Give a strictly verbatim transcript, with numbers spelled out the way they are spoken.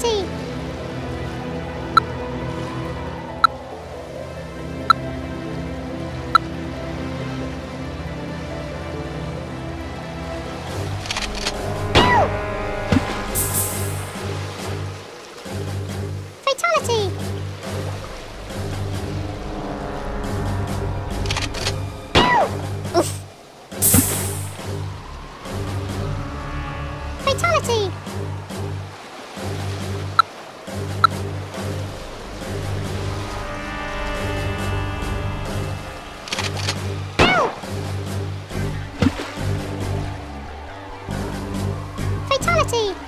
Daddy. Fatality!